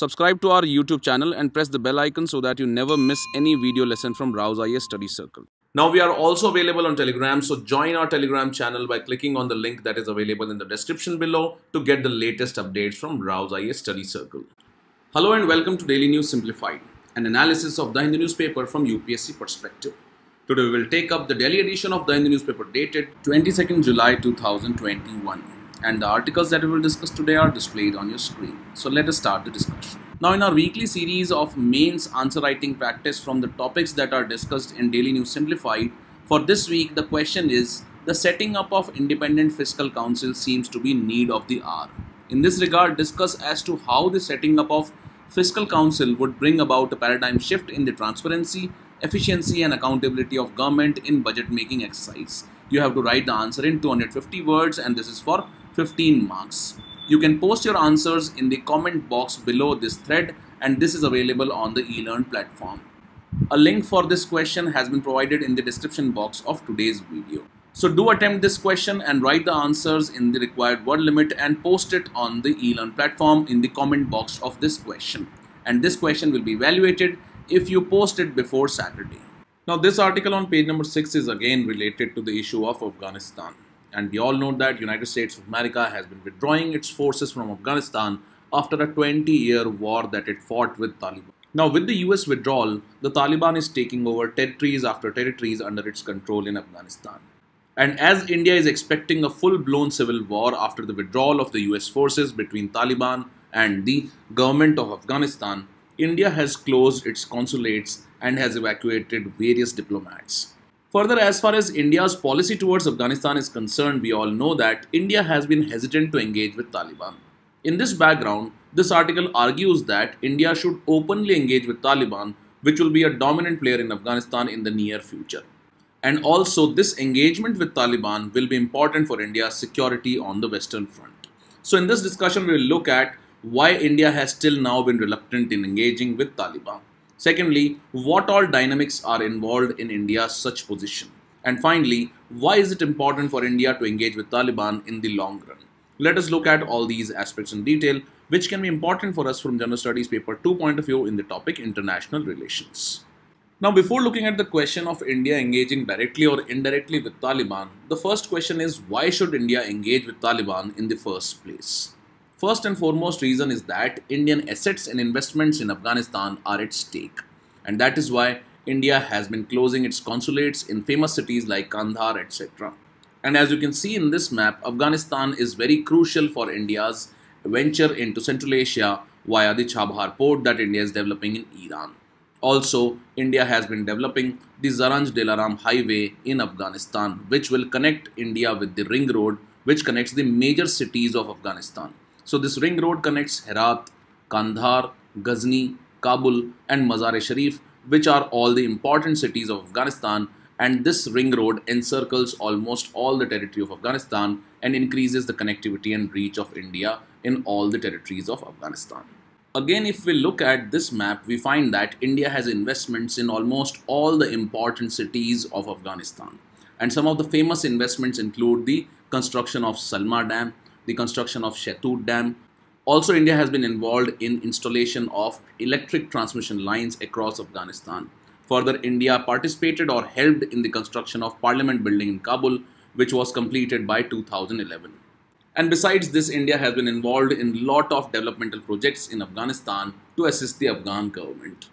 Subscribe to our YouTube channel and press the bell icon so that you never miss any video lesson from Rau's IAS Study Circle. Now we are also available on Telegram, so join our Telegram channel by clicking on the link that is available in the description below to get the latest updates from Rau's IAS Study Circle. Hello and welcome to Daily News Simplified, an analysis of The Hindu newspaper from UPSC perspective. Today we will take up the Delhi edition of The Hindu newspaper dated 22nd July 2021. And the articles that we will discuss today are displayed on your screen. So let us start the discussion. Now in our weekly series of mains answer writing practice from the topics that are discussed in Daily News Simplified, for this week the question is, the setting up of independent fiscal council seems to be need of the hour. In this regard, discuss as to how the setting up of fiscal council would bring about a paradigm shift in the transparency, efficiency and accountability of government in budget making exercise. You have to write the answer in 250 words and this is for 15 marks. You can post your answers in the comment box below this thread, and this is available on the eLearn platform. A link for this question has been provided in the description box of today's video. So do attempt this question and write the answers in the required word limit and post it on the eLearn platform in the comment box of this question. And this question will be evaluated if you post it before Saturday. Now this article on page number 6 is again related to the issue of Afghanistan. And we all know that United States of America has been withdrawing its forces from Afghanistan after a 20-year war that it fought with Taliban. Now with the US withdrawal, the Taliban is taking over territories after territories under its control in Afghanistan. And as India is expecting a full-blown civil war after the withdrawal of the US forces between Taliban and the government of Afghanistan, India has closed its consulates and has evacuated various diplomats. Further, as far as India's policy towards Afghanistan is concerned, we all know that India has been hesitant to engage with Taliban. In this background, this article argues that India should openly engage with Taliban, which will be a dominant player in Afghanistan in the near future. And also, this engagement with Taliban will be important for India's security on the Western Front. So in this discussion, we will look at why India has till now been reluctant in engaging with Taliban. Secondly, what all dynamics are involved in India's such position? And finally, why is it important for India to engage with Taliban in the long run? Let us look at all these aspects in detail, which can be important for us from General Studies Paper 2 point of view in the topic International Relations. Now, before looking at the question of India engaging directly or indirectly with Taliban, the first question is, why should India engage with Taliban in the first place? First and foremost reason is that Indian assets and investments in Afghanistan are at stake, and that is why India has been closing its consulates in famous cities like Kandahar, etc. And as you can see in this map, Afghanistan is very crucial for India's venture into Central Asia via the Chabahar port that India is developing in Iran. Also, India has been developing the Zaranj Delaram highway in Afghanistan, which will connect India with the ring road which connects the major cities of Afghanistan. So this ring road connects Herat, Kandahar, Ghazni, Kabul and Mazar-e-Sharif, which are all the important cities of Afghanistan, and this ring road encircles almost all the territory of Afghanistan and increases the connectivity and reach of India in all the territories of Afghanistan. Again, if we look at this map, we find that India has investments in almost all the important cities of Afghanistan. And some of the famous investments include the construction of Salma Dam, the construction of Shatoot Dam. Also, India has been involved in installation of electric transmission lines across Afghanistan. Further, India participated or helped in the construction of Parliament building in Kabul, which was completed by 2011. And besides this, India has been involved in lot of developmental projects in Afghanistan to assist the Afghan government.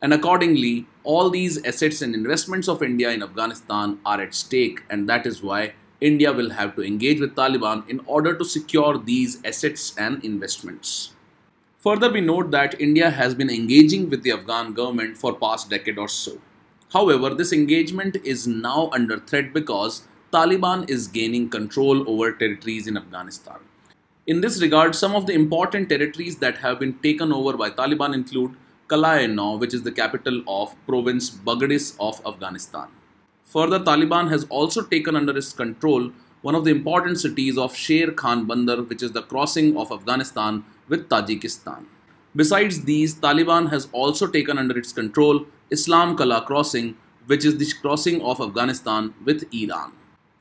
And accordingly, all these assets and investments of India in Afghanistan are at stake, and that is why India will have to engage with Taliban in order to secure these assets and investments. Further, we note that India has been engaging with the Afghan government for past decade or so. However, this engagement is now under threat because Taliban is gaining control over territories in Afghanistan. In this regard, some of the important territories that have been taken over by Taliban include Kalay Now, which is the capital of province Baghdis of Afghanistan. Further, Taliban has also taken under its control one of the important cities of Sher Khan Bandar, which is the crossing of Afghanistan with Tajikistan. Besides these, Taliban has also taken under its control Islam Kala crossing, which is the crossing of Afghanistan with Iran.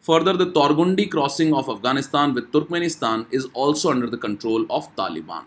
Further, the Torgundi crossing of Afghanistan with Turkmenistan is also under the control of Taliban.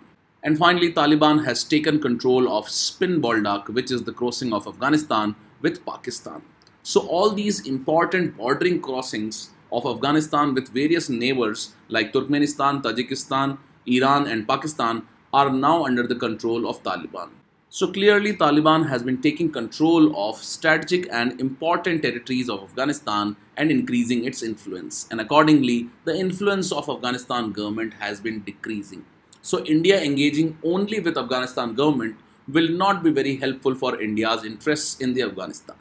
And finally, Taliban has taken control of Spin Baldak, which is the crossing of Afghanistan with Pakistan. So all these important bordering crossings of Afghanistan with various neighbors like Turkmenistan, Tajikistan, Iran and Pakistan are now under the control of Taliban. So clearly Taliban has been taking control of strategic and important territories of Afghanistan and increasing its influence, and accordingly the influence of Afghanistan government has been decreasing. So India engaging only with Afghanistan government will not be very helpful for India's interests in the Afghanistan.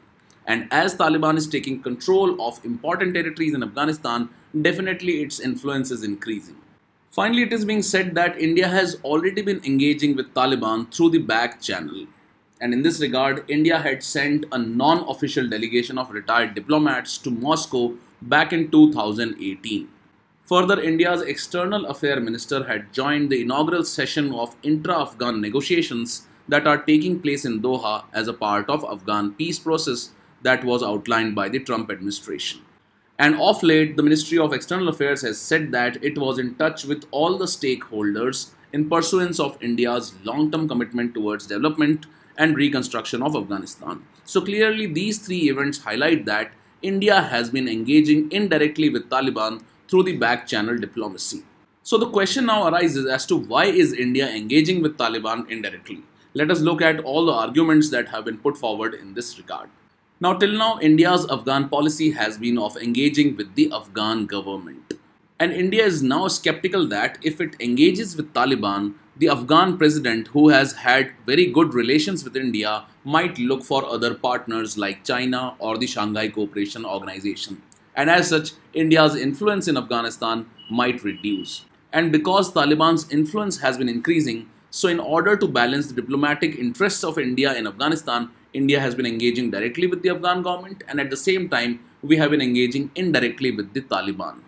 And as Taliban is taking control of important territories in Afghanistan, definitely its influence is increasing. Finally, it is being said that India has already been engaging with Taliban through the back channel, and in this regard India had sent a non-official delegation of retired diplomats to Moscow back in 2018. Further, India's external affairs minister had joined the inaugural session of intra-Afghan negotiations that are taking place in Doha as a part of Afghan peace process that was outlined by the Trump administration. And of late, the Ministry of External Affairs has said that it was in touch with all the stakeholders in pursuance of India's long-term commitment towards development and reconstruction of Afghanistan. So clearly, these three events highlight that India has been engaging indirectly with Taliban through the back-channel diplomacy. So the question now arises as to why is India engaging with Taliban indirectly? Let us look at all the arguments that have been put forward in this regard. Now, till now, India's Afghan policy has been of engaging with the Afghan government. And India is now skeptical that if it engages with Taliban, the Afghan president, who has had very good relations with India, might look for other partners like China or the Shanghai Cooperation Organization. And as such, India's influence in Afghanistan might reduce. And because Taliban's influence has been increasing, so in order to balance the diplomatic interests of India in Afghanistan, India has been engaging directly with the Afghan government, and at the same time we have been engaging indirectly with the Taliban.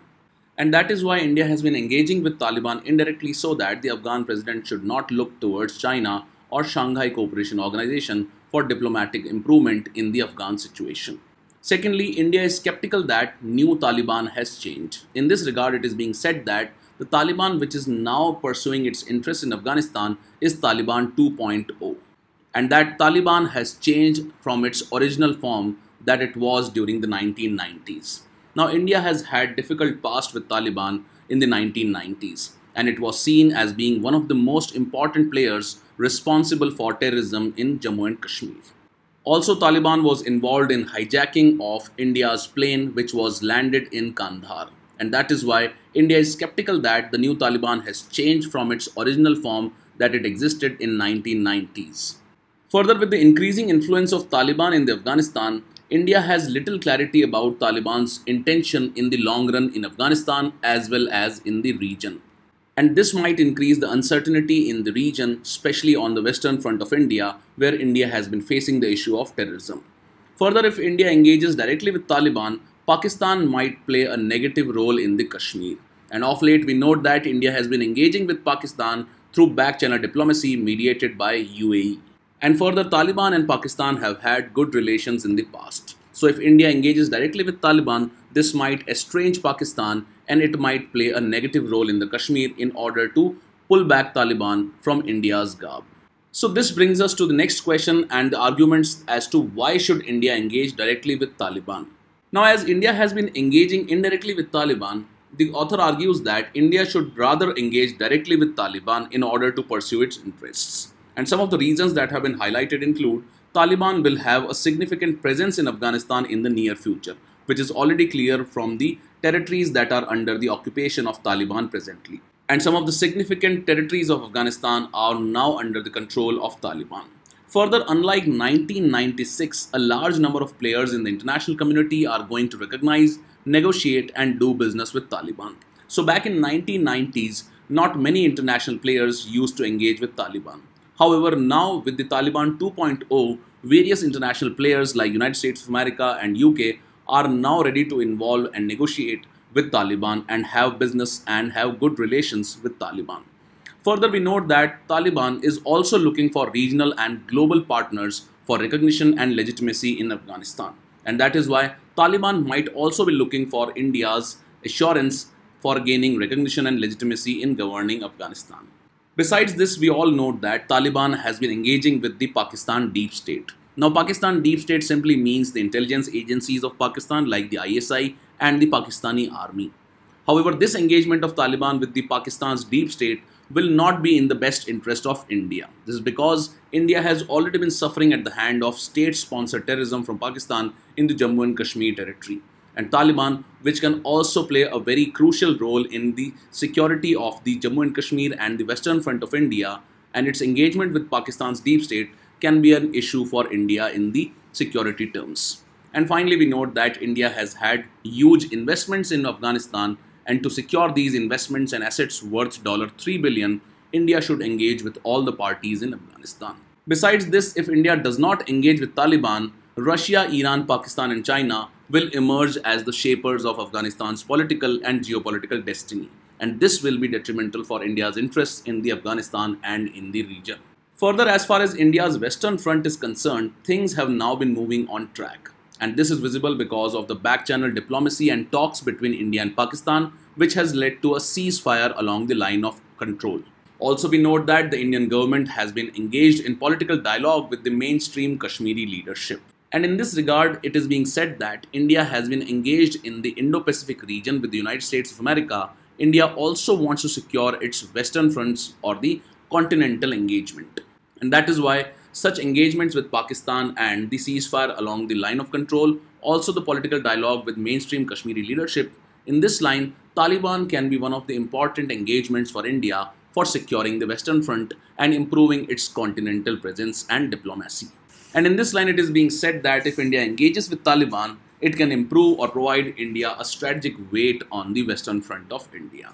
And that is why India has been engaging with Taliban indirectly, so that the Afghan president should not look towards China or Shanghai Cooperation Organization for diplomatic improvement in the Afghan situation. Secondly, India is skeptical that new Taliban has changed. In this regard, it is being said that the Taliban which is now pursuing its interests in Afghanistan is Taliban 2.0. and that Taliban has changed from its original form that it was during the 1990s. Now, India has had difficult past with Taliban in the 1990s, and it was seen as being one of the most important players responsible for terrorism in Jammu and Kashmir. Also, Taliban was involved in hijacking of India's plane which was landed in Kandahar, and that is why India is skeptical that the new Taliban has changed from its original form that it existed in 1990s. Further, with the increasing influence of Taliban in Afghanistan, India has little clarity about Taliban's intention in the long run in Afghanistan as well as in the region. And this might increase the uncertainty in the region, especially on the western front of India, where India has been facing the issue of terrorism. Further, if India engages directly with Taliban, Pakistan might play a negative role in the Kashmir. And of late, we note that India has been engaging with Pakistan through back-channel diplomacy mediated by UAE. And further, Taliban and Pakistan have had good relations in the past. So if India engages directly with Taliban, this might estrange Pakistan, and it might play a negative role in the Kashmir in order to pull back Taliban from India's garb. So this brings us to the next question and the arguments as to why should India engage directly with Taliban. Now, as India has been engaging indirectly with Taliban, the author argues that India should rather engage directly with Taliban in order to pursue its interests. And some of the reasons that have been highlighted include Taliban will have a significant presence in Afghanistan in the near future, which is already clear from the territories that are under the occupation of Taliban presently. And some of the significant territories of Afghanistan are now under the control of Taliban. Further, unlike 1996, a large number of players in the international community are going to recognize, negotiate and do business with Taliban. So back in 1990s, not many international players used to engage with Taliban. However, now with the Taliban 2.0, various international players like United States of America and UK are now ready to involve and negotiate with Taliban and have business and have good relations with Taliban. Further, we note that Taliban is also looking for regional and global partners for recognition and legitimacy in Afghanistan. And that is why Taliban might also be looking for India's assurance for gaining recognition and legitimacy in governing Afghanistan. Besides this, we all know that Taliban has been engaging with the Pakistan deep state. Now, Pakistan deep state simply means the intelligence agencies of Pakistan like the ISI and the Pakistani army. However, this engagement of Taliban with the Pakistan's deep state will not be in the best interest of India. This is because India has already been suffering at the hand of state-sponsored terrorism from Pakistan in the Jammu and Kashmir territory. And Taliban, which can also play a very crucial role in the security of the Jammu and Kashmir and the Western Front of India, and its engagement with Pakistan's deep state can be an issue for India in the security terms. And finally, we note that India has had huge investments in Afghanistan, and to secure these investments and assets worth $3 billion, India should engage with all the parties in Afghanistan. Besides this, if India does not engage with Taliban, Russia, Iran, Pakistan and China will emerge as the shapers of Afghanistan's political and geopolitical destiny, and this will be detrimental for India's interests in the Afghanistan and in the region. Further, as far as India's Western Front is concerned, things have now been moving on track, and this is visible because of the back-channel diplomacy and talks between India and Pakistan, which has led to a ceasefire along the line of control. Also, we note that the Indian government has been engaged in political dialogue with the mainstream Kashmiri leadership. And in this regard, it is being said that India has been engaged in the Indo-Pacific region with the United States of America. India also wants to secure its Western fronts or the continental engagement. And that is why such engagements with Pakistan and the ceasefire along the line of control, also the political dialogue with mainstream Kashmiri leadership, in this line, Taliban can be one of the important engagements for India for securing the Western Front and improving its continental presence and diplomacy. And in this line, it is being said that if India engages with Taliban, it can improve or provide India a strategic weight on the Western Front of India,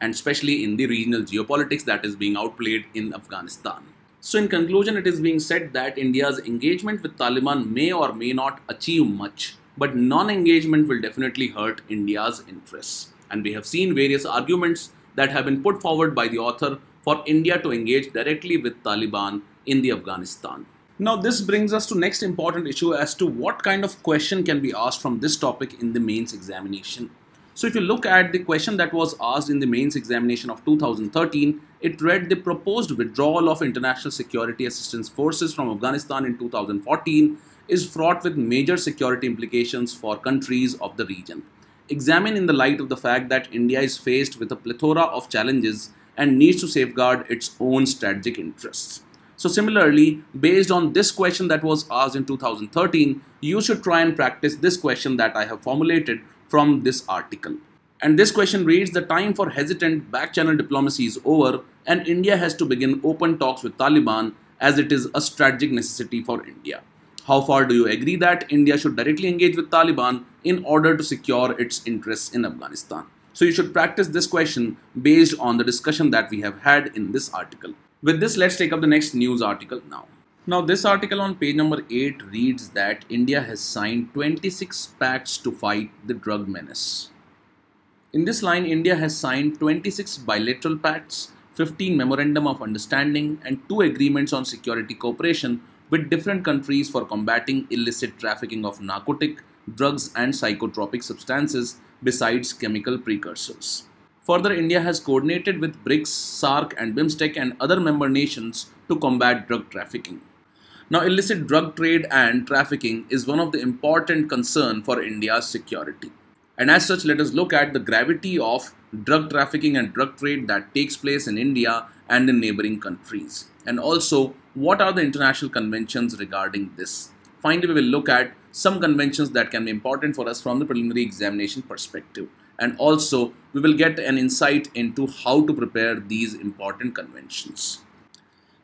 and especially in the regional geopolitics that is being outplayed in Afghanistan. So in conclusion, it is being said that India's engagement with Taliban may or may not achieve much, but non-engagement will definitely hurt India's interests. And we have seen various arguments that have been put forward by the author for India to engage directly with Taliban in the Afghanistan. Now this brings us to next important issue as to what kind of question can be asked from this topic in the mains examination. So if you look at the question that was asked in the mains examination of 2013, it read the proposed withdrawal of international security assistance forces from Afghanistan in 2014 is fraught with major security implications for countries of the region. Examine in the light of the fact that India is faced with a plethora of challenges and needs to safeguard its own strategic interests. So similarly, based on this question that was asked in 2013, you should try and practice this question that I have formulated from this article. And this question reads, the time for hesitant back-channel diplomacy is over and India has to begin open talks with Taliban as it is a strategic necessity for India. How far do you agree that India should directly engage with Taliban in order to secure its interests in Afghanistan? So you should practice this question based on the discussion that we have had in this article. With this, let's take up the next news article now. Now this article on page number 8 reads that India has signed 26 pacts to fight the drug menace. In this line, India has signed 26 bilateral pacts, 15 memorandum of understanding and 2 agreements on security cooperation with different countries for combating illicit trafficking of narcotic, drugs and psychotropic substances besides chemical precursors. Further, India has coordinated with BRICS, SARC and BIMSTEC and other member nations to combat drug trafficking. Now, illicit drug trade and trafficking is one of the important concerns for India's security. And as such, let us look at the gravity of drug trafficking and drug trade that takes place in India and in neighboring countries. And also, what are the international conventions regarding this? Finally, we will look at some conventions that can be important for us from the preliminary examination perspective. And also, we will get an insight into how to prepare these important conventions.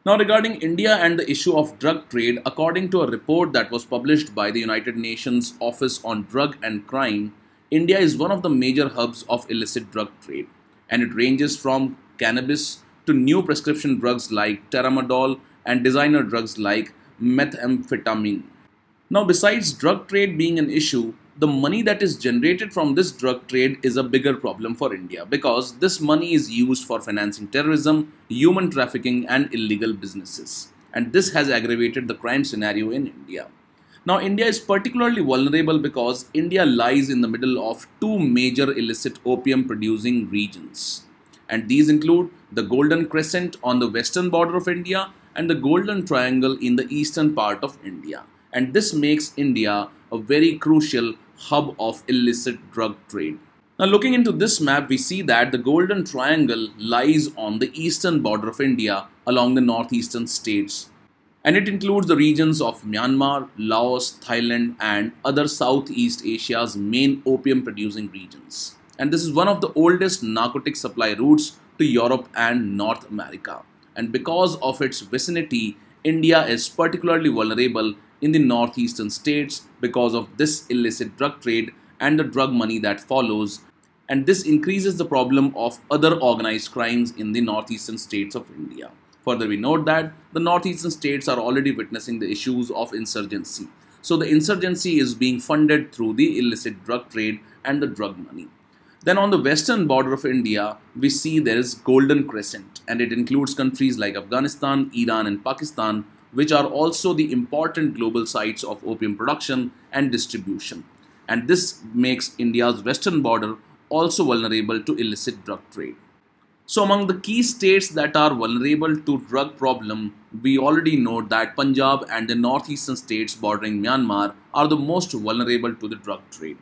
Now, regarding India and the issue of drug trade, according to a report that was published by the United Nations Office on Drug and Crime, India is one of the major hubs of illicit drug trade. And it ranges from cannabis to new prescription drugs like tramadol and designer drugs like methamphetamine. Now, besides drug trade being an issue, the money that is generated from this drug trade is a bigger problem for India because this money is used for financing terrorism, human trafficking and illegal businesses. And this has aggravated the crime scenario in India. Now, India is particularly vulnerable because India lies in the middle of two major illicit opium producing regions. and these include the Golden Crescent on the western border of India and the Golden Triangle in the eastern part of India. And this makes India a very crucial hub of illicit drug trade. Now, looking into this map, we see that the Golden Triangle lies on the eastern border of India along the northeastern states. And it includes the regions of Myanmar, Laos, Thailand and other Southeast Asia's main opium producing regions. And this is one of the oldest narcotic supply routes to Europe and North America. And because of its vicinity, India is particularly vulnerable in the northeastern states because of this illicit drug trade and the drug money that follows. And this increases the problem of other organized crimes in the northeastern states of India. Further, we note that the northeastern states are already witnessing the issues of insurgency. So the insurgency is being funded through the illicit drug trade and the drug money. Then on the western border of India, we see there is Golden Crescent, and it includes countries like Afghanistan, Iran and Pakistan, which are also the important global sites of opium production and distribution. And this makes India's western border also vulnerable to illicit drug trade. So among the key states that are vulnerable to drug problem, we already know that Punjab and the northeastern states bordering Myanmar are the most vulnerable to the drug trade.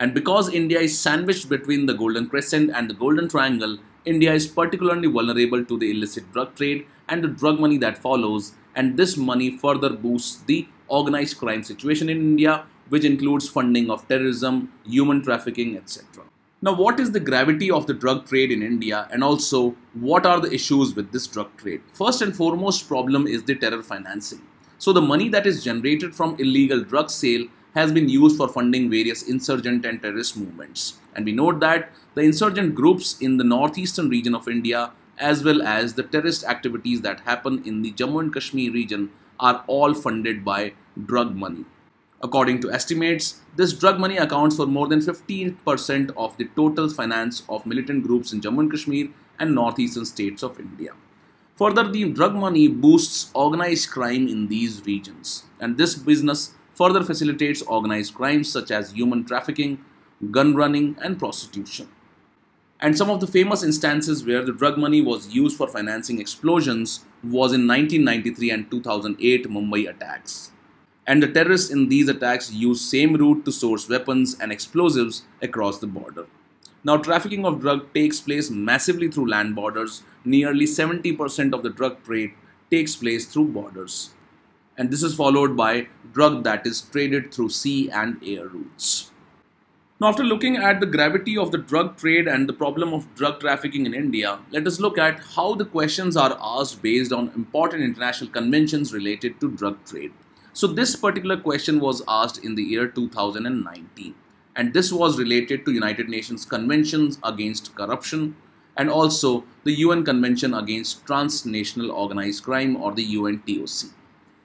And because India is sandwiched between the Golden Crescent and the Golden Triangle, India is particularly vulnerable to the illicit drug trade and the drug money that follows. And this money further boosts the organized crime situation in India, which includes funding of terrorism, human trafficking, etc. Now, what is the gravity of the drug trade in India, and also what are the issues with this drug trade? First and foremost problem is the terror financing. So the money that is generated from illegal drug sale has been used for funding various insurgent and terrorist movements. And we note that the insurgent groups in the northeastern region of India, as well as the terrorist activities that happen in the Jammu and Kashmir region, are all funded by drug money. According to estimates, this drug money accounts for more than 15% of the total finance of militant groups in Jammu and Kashmir and northeastern states of India. Further, the drug money boosts organized crime in these regions, and this business further facilitates organized crimes such as human trafficking, gun running, and prostitution. And some of the famous instances where the drug money was used for financing explosions was in 1993 and 2008 Mumbai attacks. And the terrorists in these attacks used same route to source weapons and explosives across the border. Now, trafficking of drug takes place massively through land borders. Nearly 70% of the drug trade takes place through borders. And this is followed by drug that is traded through sea and air routes. Now, after looking at the gravity of the drug trade and the problem of drug trafficking in India, let us look at how the questions are asked based on important international conventions related to drug trade. So this particular question was asked in the year 2019, and this was related to United Nations Conventions against Corruption and also the UN Convention against Transnational Organized Crime, or the UNTOC.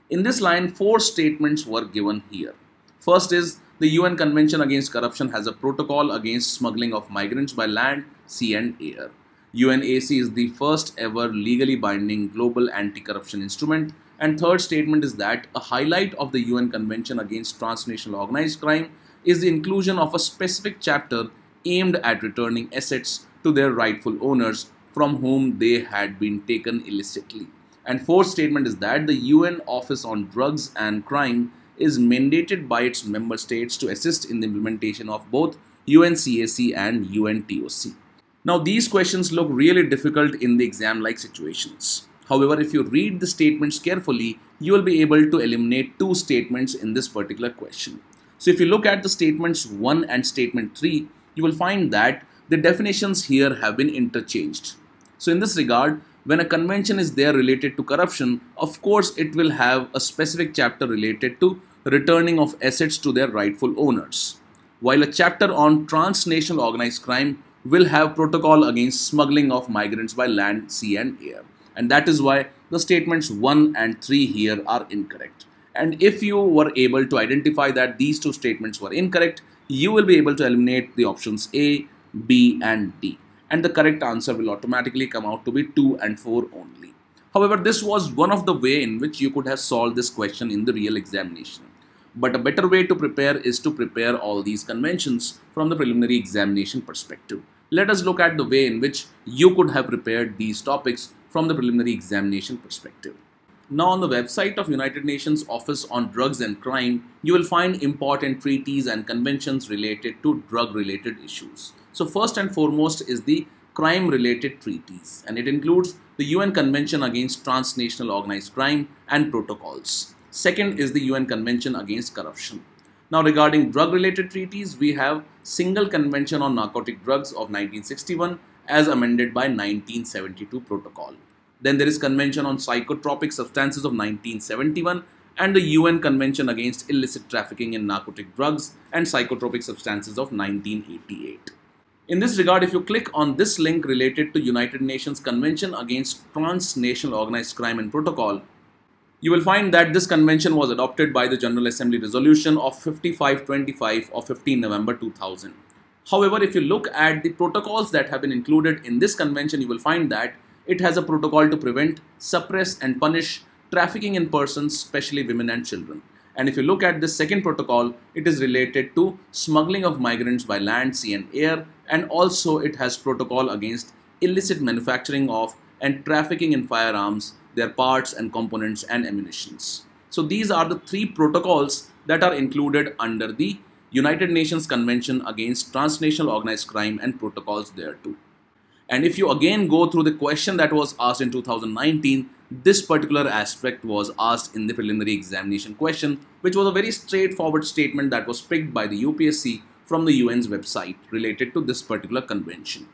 In this line, four statements were given here. First is the UN Convention against Corruption has a protocol against smuggling of migrants by land, sea and air. UNAC is the first ever legally binding global anti-corruption instrument. And third statement is that a highlight of the UN Convention against Transnational Organized Crime is the inclusion of a specific chapter aimed at returning assets to their rightful owners from whom they had been taken illicitly. And fourth statement is that the UN Office on Drugs and Crime is mandated by its member states to assist in the implementation of both UNCAC and UNTOC. Now, these questions look really difficult in the exam-like situations. However, if you read the statements carefully, you will be able to eliminate two statements in this particular question. So if you look at the statements 1 and statement 3, you will find that the definitions here have been interchanged. So in this regard, when a convention is there related to corruption, of course it will have a specific chapter related to returning of assets to their rightful owners, while a chapter on transnational organized crime will have protocol against smuggling of migrants by land, sea and air. And that is why the statements 1 and 3 here are incorrect. And if you were able to identify that these two statements were incorrect, you will be able to eliminate the options A, B and D. And the correct answer will automatically come out to be 2 and 4 only. However, this was one of the ways in which you could have solved this question in the real examination. But a better way to prepare is to prepare all these conventions from the preliminary examination perspective. let us look at the way in which you could have prepared these topics from the preliminary examination perspective. Now, on the website of United Nations Office on Drugs and Crime, you will find important treaties and conventions related to drug-related issues. So first and foremost is the crime-related treaties, and it includes the UN Convention Against Transnational Organized Crime and protocols. Second is the UN Convention Against Corruption. Now, regarding drug-related treaties, we have Single Convention on Narcotic Drugs of 1961 as amended by 1972 protocol. Then there is Convention on Psychotropic Substances of 1971 and the UN Convention Against Illicit Trafficking in Narcotic Drugs and Psychotropic Substances of 1988. In this regard, if you click on this link related to United Nations Convention Against Transnational Organized Crime and Protocol, you will find that this convention was adopted by the General Assembly Resolution of 5525 of 15 November 2000. However, if you look at the protocols that have been included in this convention, you will find that it has a protocol to prevent, suppress and punish trafficking in persons, especially women and children. And if you look at the second protocol, it is related to smuggling of migrants by land, sea and air, and also it has protocol against illicit manufacturing of and trafficking in firearms, their parts and components and ammunitions. So these are the three protocols that are included under the United Nations Convention Against Transnational Organized Crime and protocols thereto. And if you again go through the question that was asked in 2019, this particular aspect was asked in the preliminary examination question, which was a very straightforward statement that was picked by the UPSC from the UN's website related to this particular convention.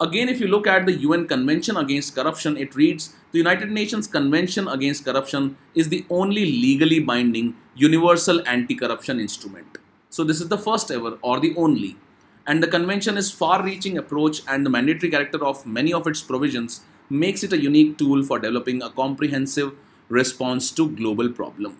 Again, if you look at the UN Convention Against Corruption, it reads, the United Nations Convention Against Corruption is the only legally binding universal anti-corruption instrument. So this is the first ever or the only. And the convention is far-reaching approach and the mandatory character of many of its provisions makes it a unique tool for developing a comprehensive response to global problem.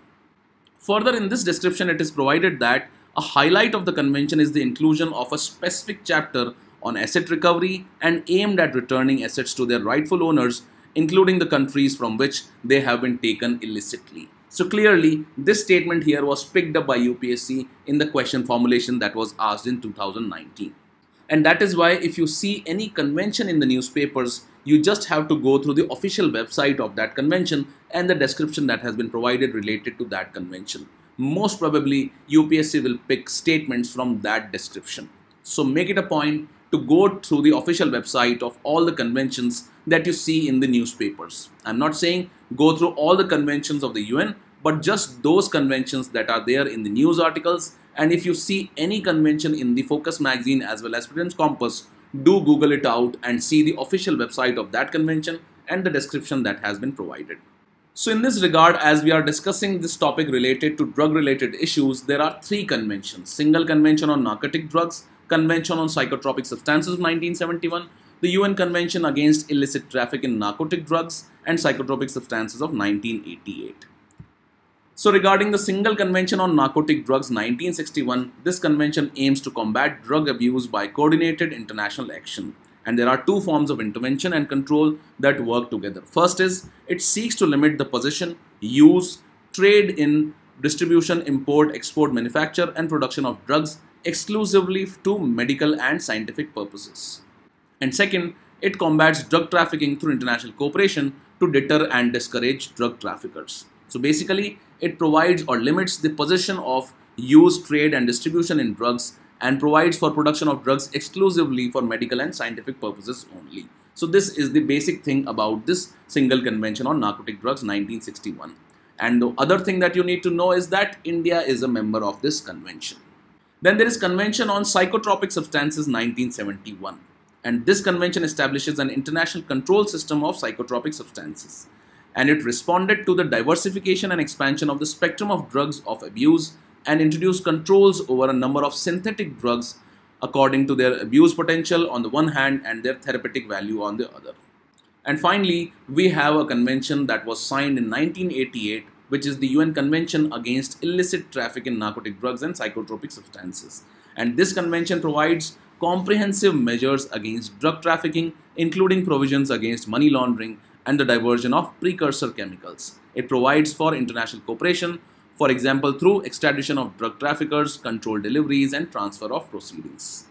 Further, in this description, it is provided that a highlight of the convention is the inclusion of a specific chapter on asset recovery and aimed at returning assets to their rightful owners, including the countries from which they have been taken illicitly. So clearly, this statement here was picked up by UPSC in the question formulation that was asked in 2019. And that is why if you see any convention in the newspapers, you just have to go through the official website of that convention and the description that has been provided related to that convention. Most probably, UPSC will pick statements from that description. So make it a point to go through the official website of all the conventions that you see in the newspapers. I'm not saying go through all the conventions of the UN, but just those conventions that are there in the news articles. And if you see any convention in the Focus magazine as well as Freedom's Compass, do Google it out and see the official website of that convention and the description that has been provided. So in this regard, as we are discussing this topic related to drug-related issues, there are three conventions: Single Convention on Narcotic Drugs, Convention on Psychotropic Substances of 1971, the UN Convention Against Illicit Traffic in Narcotic Drugs and Psychotropic Substances of 1988. So regarding the Single Convention on Narcotic Drugs 1961, this convention aims to combat drug abuse by coordinated international action. And there are two forms of intervention and control that work together. First is, it seeks to limit the possession, use, trade in, distribution, import, export, manufacture and production of drugs exclusively to medical and scientific purposes. And second, it combats drug trafficking through international cooperation to deter and discourage drug traffickers. So basically, it provides or limits the possession of use, trade and distribution in drugs and provides for production of drugs exclusively for medical and scientific purposes only. So this is the basic thing about this Single Convention on Narcotic Drugs 1961. And the other thing that you need to know is that India is a member of this convention. Then there is Convention on Psychotropic Substances 1971, and this convention establishes an international control system of psychotropic substances, and it responded to the diversification and expansion of the spectrum of drugs of abuse and introduced controls over a number of synthetic drugs according to their abuse potential on the one hand and their therapeutic value on the other. And finally, we have a convention that was signed in 1988, which is the UN Convention Against Illicit Traffic in Narcotic Drugs and Psychotropic Substances. And this convention provides comprehensive measures against drug trafficking, including provisions against money laundering and the diversion of precursor chemicals. It provides for international cooperation, for example, through extradition of drug traffickers, controlled deliveries, and transfer of proceedings.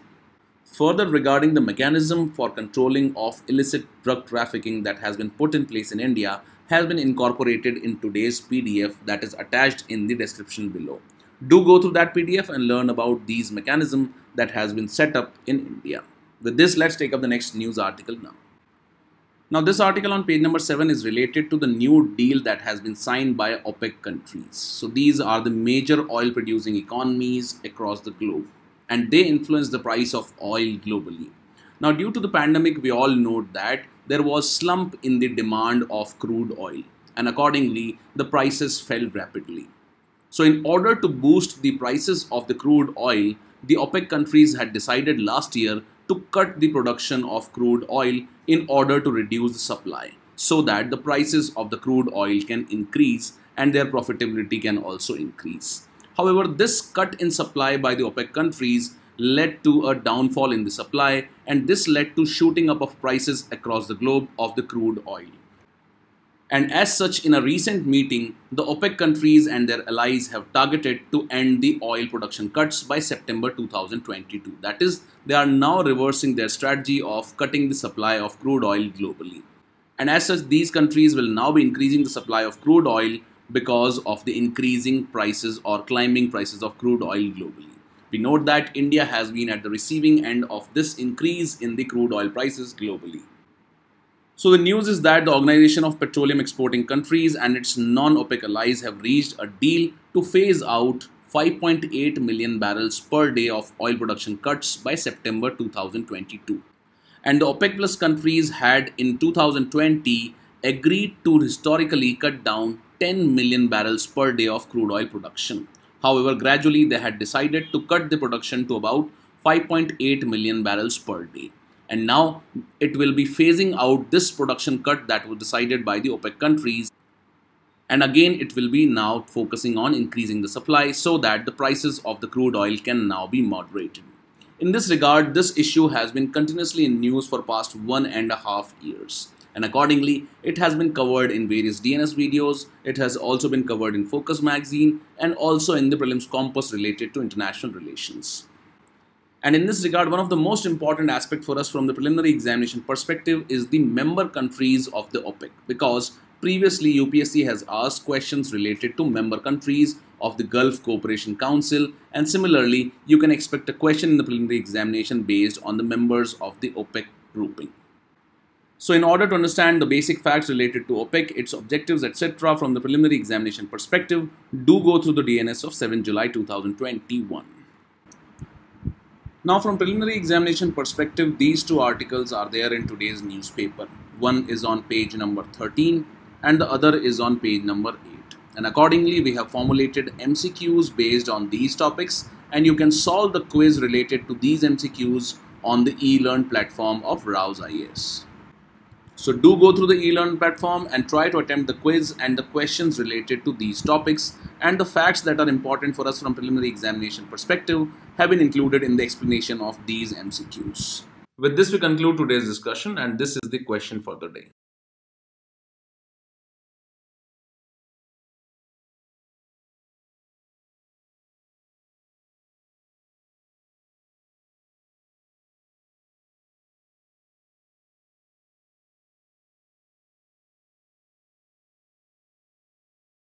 Further, regarding the mechanism for controlling of illicit drug trafficking that has been put in place in India has been incorporated in today's PDF that is attached in the description below. Do go through that PDF and learn about these mechanisms that has been set up in India. With this, let's take up the next news article now. Now, this article on page number 7 is related to the new deal that has been signed by OPEC countries. So these are the major oil producing economies across the globe, and they influence the price of oil globally. Now, due to the pandemic, we all know that there was slump in the demand of crude oil, and accordingly, the prices fell rapidly. So in order to boost the prices of the crude oil, the OPEC countries had decided last year to cut the production of crude oil in order to reduce the supply, so that the prices of the crude oil can increase and their profitability can also increase. However, this cut in supply by the OPEC countries led to a downfall in the supply, and this led to shooting up of prices across the globe of the crude oil. And as such, in a recent meeting, the OPEC countries and their allies have targeted to end the oil production cuts by September 2022. That is, they are now reversing their strategy of cutting the supply of crude oil globally. And as such, these countries will now be increasing the supply of crude oil because of the increasing prices or climbing prices of crude oil globally. We note that India has been at the receiving end of this increase in the crude oil prices globally. So the news is that the Organization of Petroleum Exporting Countries and its non-OPEC allies have reached a deal to phase out 5.8 million barrels per day of oil production cuts by September 2022. And the OPEC plus countries had in 2020 agreed to historically cut down 10 million barrels per day of crude oil production. However, gradually they had decided to cut the production to about 5.8 million barrels per day. And now it will be phasing out this production cut that was decided by the OPEC countries. And again, it will be now focusing on increasing the supply so that the prices of the crude oil can now be moderated. In this regard, this issue has been continuously in news for past 1.5 years. And accordingly, it has been covered in various DNS videos. It has also been covered in Focus magazine and also in the prelims compass related to international relations. And in this regard, one of the most important aspects for us from the preliminary examination perspective is the member countries of the OPEC, because previously UPSC has asked questions related to member countries of the Gulf Cooperation Council, and similarly you can expect a question in the preliminary examination based on the members of the OPEC grouping. So in order to understand the basic facts related to OPEC, its objectives, etc. from the preliminary examination perspective, do go through the DNS of 7 July 2021. Now, from preliminary examination perspective, these two articles are there in today's newspaper. One is on page number 13 and the other is on page number 8. And accordingly, we have formulated MCQs based on these topics, and you can solve the quiz related to these MCQs on the e-learn platform of Rau's IAS. So do go through the e-learn platform and try to attempt the quiz and the questions related to these topics, and the facts that are important for us from preliminary examination perspective have been included in the explanation of these MCQs. With this, we conclude today's discussion, and this is the question for the day.